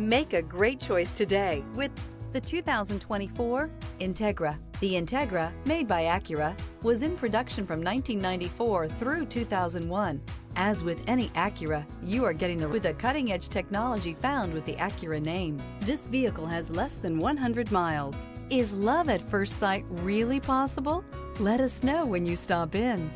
Make a great choice today with the 2024 Integra. The Integra, made by Acura, was in production from 1994 through 2001. As with any Acura, you are getting the cutting-edge technology found with the Acura name. This vehicle has less than 100 miles. Is love at first sight really possible? Let us know when you stop in.